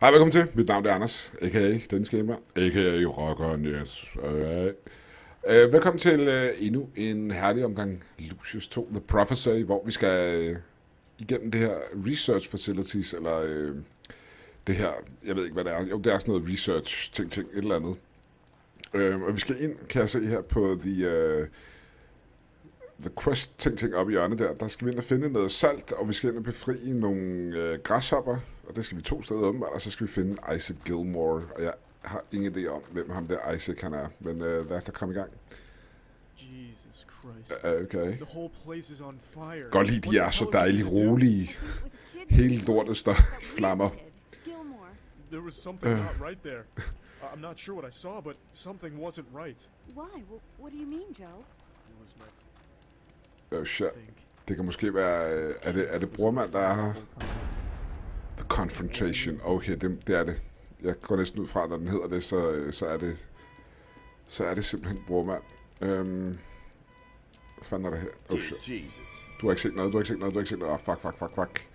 Hej, velkommen til. Mit navn er Anders, a.k.a. Danishgamer, a.k.a. Rockeren, yes. Velkommen til endnu en herlig omgang Lucius 2 The Prophecy, hvor vi skal igennem det her research facilities, eller det her, jeg ved ikke hvad det er, jo det er sådan noget research ting, et eller andet. Og vi skal ind, kan jeg se her på the quest ting oppe i hjørnet der. Der skal vi ind og finde noget salt, og vi skal ind og befri nogle græshopper, og det skal vi 2 steder om, og så skal vi finde Isaac Gilmore, og jeg har ingen idé om, hvem ham der Isaac han er, men lad os da komme i gang. Jesus Christ. Okay. Godt lige, de er så dejligt rolige. Hele lortet står i flammer. There was something not right there. I'm not sure what I saw, but something wasn't right. Why? What do you mean, Joe? Oh shit. Det kan måske være... Er det brormand, der er her? The Confrontation. Okay, det er det. Jeg går næsten ud fra, når den hedder det, så er det simpelthen brormand. Hvad fanden er det her? Oh shit. Du har ikke set noget. Ah, fuck.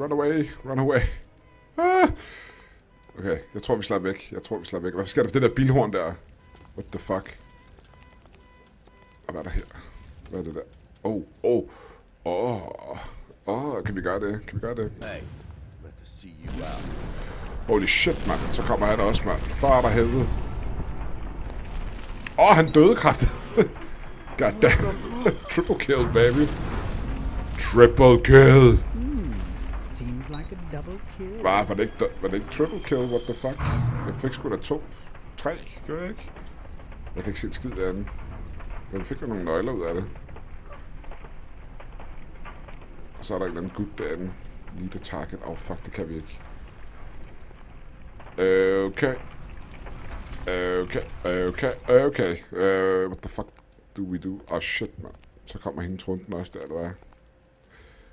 Run away. Ah! Okay, jeg tror vi slap væk. Hvad sker der for det der bilhorn der? What the fuck? Og hvad er der her? Hvad er det der? Oh, Kan vi gøre det? Holy shit, mand. Så kommer han også, mand. Far der helvede. Åh, han døde kraftigt. God damn. Triple kill, baby. Triple kill. Var det ikke triple kill? What the fuck? Jeg fik sgu da 2, 3, gør jeg ikke? Jeg kan ikke se et skid derinde. Men jeg fik da nogle nøgler ud af det. Og så er der en eller anden gut derinde. Lige der target. Åh, fuck, det kan vi ikke. Okay. What the fuck do we do? Oh shit, man. Så kommer hende trunden også der, eller hvad?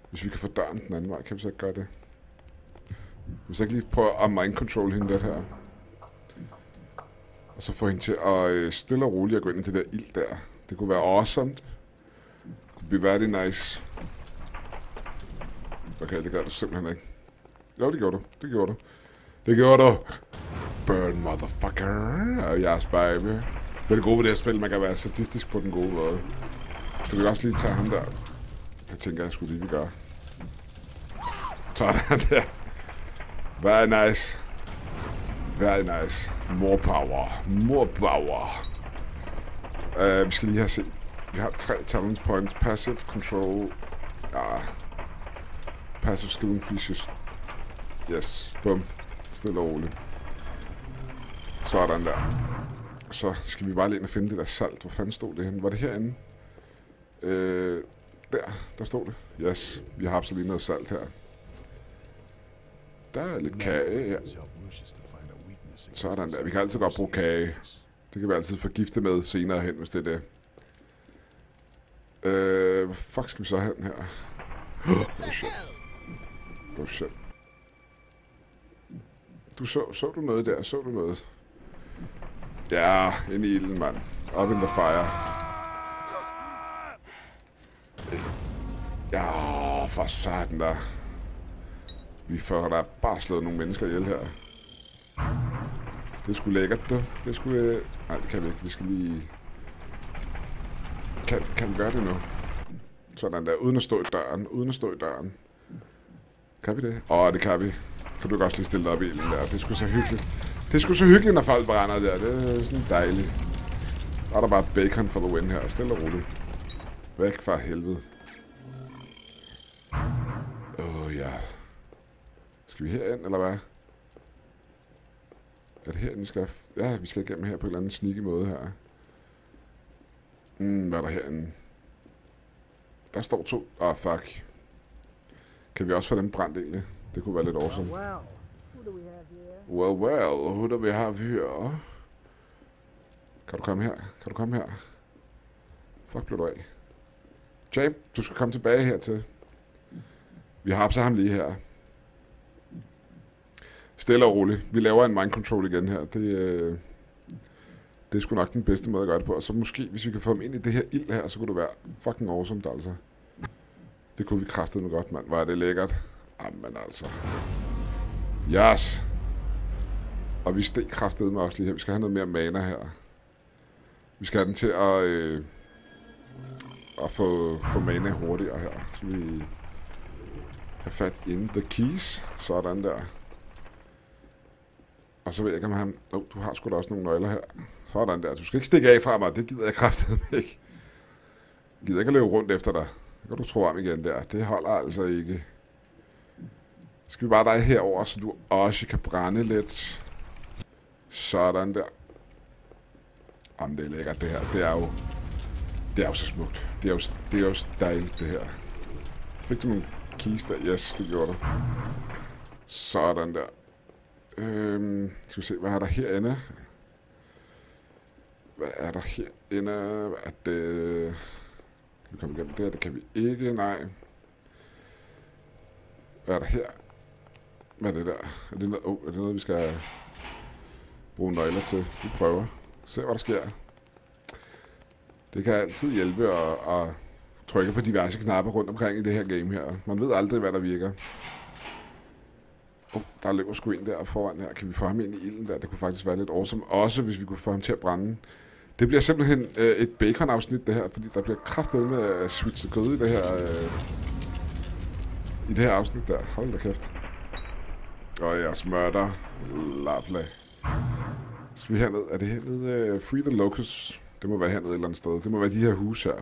Hvis vi kan få døren den anden vej, kan vi så ikke gøre det? Hvis jeg ikke lige prøver at mind-control hende lidt her. Og så få hende til at stille og roligt at gå ind i det der ild der. Det kunne være awesome. Det kunne blive very nice. Okay, det gør du simpelthen ikke. Jo, det gjorde du. Burn, motherfucker. Og jeres baby. Det er det gode ved det her spil, man kan være sadistisk på den gode måde. Så vi kan også lige tage ham der. Det tænker jeg sgu lige, vi gør. Sådan der. Very nice. More power. Vi skal lige have set. Vi har 3 talent points. Passive, control. Passive skill increases. Yes, bum. Stille og roligt. Sådan der. Så skal vi bare lige ind og finde det der salt. Hvor fanden stod det henne? Var det herinde? Der stod det. Yes, vi har absolut lige noget salt her. Der er lidt kage, ja. Sådan der. Vi kan altid godt bruge kage. Det kan vi altid forgifte med senere hen, hvis det er det. Hvor fuck skal vi så hen her? Oh shit. Du så du noget der? Så du noget? Ja, ind i ilden, mand. Up in the fire. Ja, for satan der. Vi får da bare slået nogle mennesker ihjel her. Det er sgu lækkert, da. Det skulle. Nej, det kan vi ikke. Vi skal lige... Kan vi gøre det nu? Sådan der. Uden at stå i døren. Kan vi det? Åh, det kan vi. Kan du også lige stille dig op i elen der? Det er sgu så hyggeligt, når folk brænder der. Det er sådan dejligt. Og der er bare bacon for the win her. Stille og roligt. Væk fra helvede. Ja. Skal vi herind, eller hvad? Er det herind, vi skal... Ja, vi skal igennem her på en eller anden sneaky måde her. Hvad er der herinde? Der står 2... Åh, fuck. Kan vi også få dem brændt egentlig? Det kunne være lidt awesome. Well, who do we have here? Kan du komme her? Fuck, blev du af. James, du skal komme tilbage hertil. Vi hapser ham lige her. Stille og roligt. Vi laver en mind control igen her. Det er sgu nok den bedste måde at gøre det på. Og så måske, hvis vi kan få ham ind i det her ild her, så kunne det være fucking awesome, der altså. Det kunne vi kraftedeme godt, mand. Var det lækkert? Jamen altså. Yes! Og vi steg kraftedeme også lige her. Vi skal have noget mere mana her. Vi skal have den til at, få mana hurtigere her. Så vi har fat in the keys. Sådan der. Og så ved jeg ikke om han... Åh, du har sgu da også nogle nøgler her. Sådan der. Du skal ikke stikke af fra mig. Det gider jeg kraftedeme ikke. Jeg gider ikke at løbe rundt efter dig. Det kan du tro om igen der. Det holder altså ikke. Så skal vi bare dig herover, så du også kan brænde lidt. Sådan der. Jamen, det er lækkert det her. Det er jo så smukt. Det er jo så dejligt det her. Fik du nogle keys der? Yes, det gjorde du. Sådan der. Skal vi se, hvad er der herinde? Hvad er der herinde? Hvad er det? Kan vi komme igennem det her? Det kan vi ikke, nej. Hvad er der her? Hvad er det der? Er det noget, vi skal bruge nøgler til? Vi prøver. Se, hvad der sker. Det kan altid hjælpe at trykke på diverse knapper rundt omkring i det her game her. Man ved aldrig, hvad der virker. Der løber sgu ind der foran her. Kan vi få ham ind i ilden der? Det kunne faktisk være lidt awesome. Også hvis vi kunne få ham til at brænde. Det bliver simpelthen et bacon-afsnit det her, fordi der bliver kraftedeme med switchet kød i det her... I det her afsnit der. Hold da kæft. Og jeg smørter. Lovely. Skal vi herned? Er det hernede? Free the Locust. Det må være hernede et eller andet sted. Det må være de her huse her.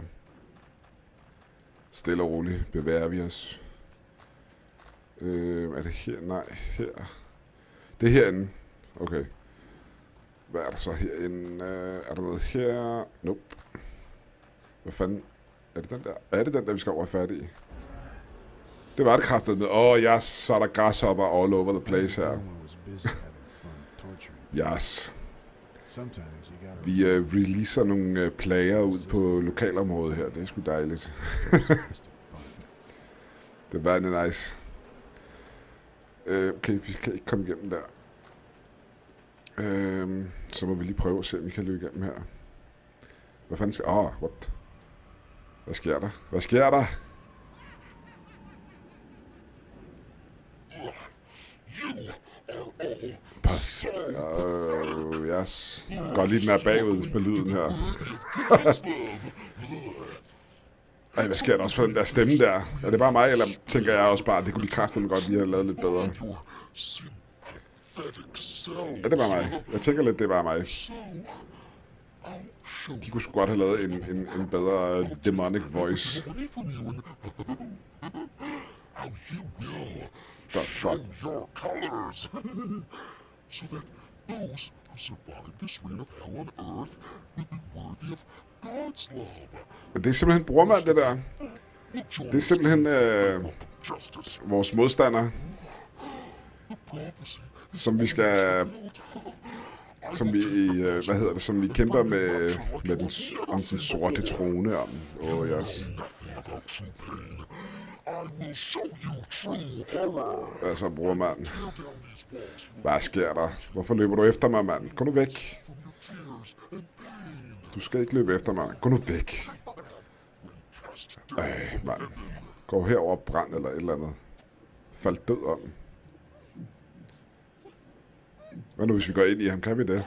Stille og roligt bevæger vi os. Er det her? Nej, her. Det er herinde. Okay. Hvad er der så herinde? Er der noget her? Nope. Hvad fanden? Er det den der? Er det den der, vi skal over fat i? Det var det kraftet med. Åh, yes, så er der græshopper all over the place her. Yes. Vi releaser nogle plager ud på lokalområdet her. Det er sgu dejligt. Det var en nice. Okay, vi kan ikke komme igennem der. Så må vi lige prøve at se, om vi kan løbe igennem her. Hvad fanden skal... Åh, what? Hvad sker der? Hvad sker der? Pas. Yes. Godt lige den er bagud på lyden her. Ej, hvad sker der også for den der stemme der? Er det bare mig, eller tænker jeg også bare, at det kunne blive kræfterne godt lige have lavet lidt bedre? Er det bare mig? Jeg tænker lidt, det er bare mig. De kunne sgu godt have lavet en bedre demonic voice. The fuck? So that those who survive this reign of hell on earth will be worthy of God's love. Det er simpelthen brormand, det der. Det er simpelthen vores modstander, som vi skal, som vi kæmper med den sorte trone om. Oh yes. Altså, bror mand. Hvad sker der? Hvorfor løber du efter mig, mand? Gå nu væk. Du skal ikke løbe efter mig. Gå nu væk. Ej, mand. Gå herover og brænd eller et eller andet. Fald død om. Hvad nu, hvis vi går ind i ham? Kan vi det?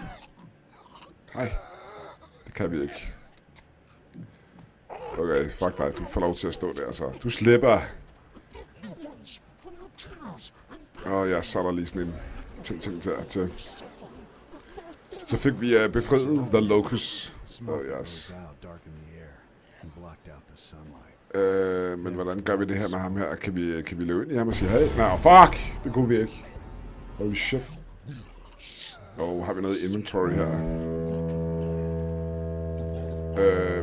Nej. Det kan vi ikke. Okay, fuck dig. Du får lov til at stå der, så. Du slipper. Og jeg så der lige sådan en ting til. Så fik vi befriet The Locust. Oh, yes. Men hvordan gør vi det her med ham her? Kan vi løbe ind i ham og sige, hey? Nej, fuck! Det kunne vi ikke. Oh, shit. Og har vi noget inventory her?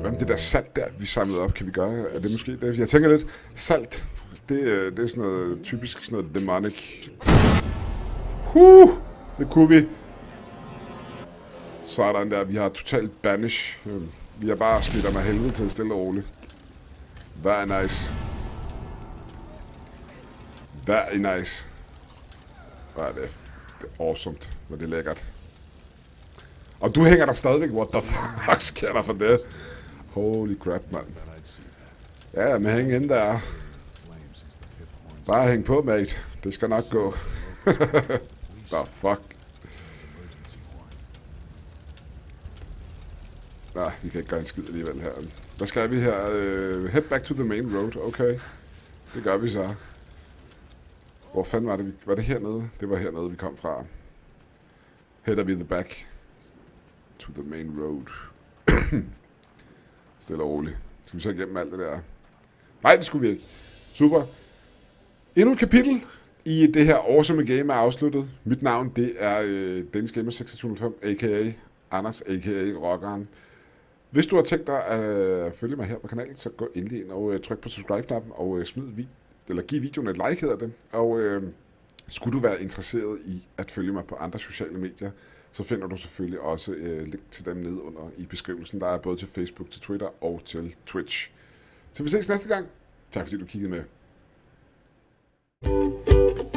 Hvad med det der salt der, vi samlede op, kan vi gøre? Er det måske det? Jeg tænker lidt, salt, det er sådan noget typisk sådan noget demonic. Det kunne vi. Sådan der, vi har totalt banish. Vi har bare smidt mig helvede til stille og roligt. Very nice. Very nice. Hvad er det? Det er awesome, men det er lækkert. Og du hænger der stadigvæk. What the fuck sker der for det? Holy crap, mand. Ja, men hæng ind der. Bare hæng på, mate. Det skal nok gå. The fuck. Nej, vi kan ikke gøre en skid alligevel her. Hvad skal vi her? Head back to the main road. Okay. Det gør vi så. Hvor fanden var det? Var det hernede? Det var hernede, vi kom fra. Header vi the back to the main road. Stille og roligt. Skal vi så igennem alt det der? Nej, det skulle vi ikke. Super. Endnu et kapitel i det her awesome game er afsluttet. Mit navn, det er Danishgamer2605, a.k.a. Anders, a.k.a. Rockeren. Hvis du har tænkt dig at følge mig her på kanalen, så gå endelig ind og tryk på subscribe-knappen og giv videoen et like, hedder det. Og skulle du være interesseret i at følge mig på andre sociale medier, så finder du selvfølgelig også link til dem nede under i beskrivelsen. Der er både til Facebook, til Twitter og til Twitch. Så vi ses næste gang. Tak fordi du kiggede med.